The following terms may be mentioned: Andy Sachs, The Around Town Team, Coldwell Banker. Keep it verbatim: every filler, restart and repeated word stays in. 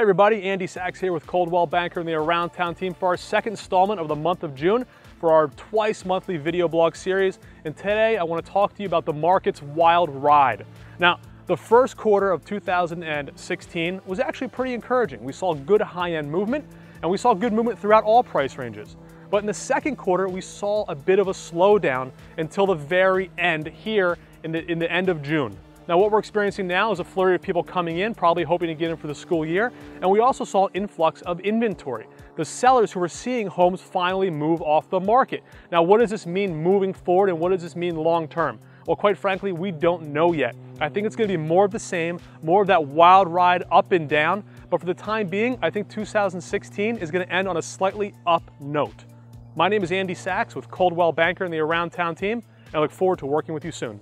Hey everybody, Andy Sachs here with Coldwell Banker and the Around Town Team for our second installment of the month of June for our twice monthly video blog series. And today I want to talk to you about the market's wild ride. Now, the first quarter of two thousand sixteen was actually pretty encouraging. We saw good high-end movement, and we saw good movement throughout all price ranges. But in the second quarter, we saw a bit of a slowdown until the very end here in the, in the end of June. Now, what we're experiencing now is a flurry of people coming in, probably hoping to get in for the school year. And we also saw an influx of inventory, the sellers who were seeing homes finally move off the market. Now, what does this mean moving forward, and what does this mean long term? Well, quite frankly, we don't know yet. I think it's going to be more of the same, more of that wild ride up and down. But for the time being, I think two thousand sixteen is going to end on a slightly up note. My name is Andy Sachs with Coldwell Banker and the Around Town Team, and I look forward to working with you soon.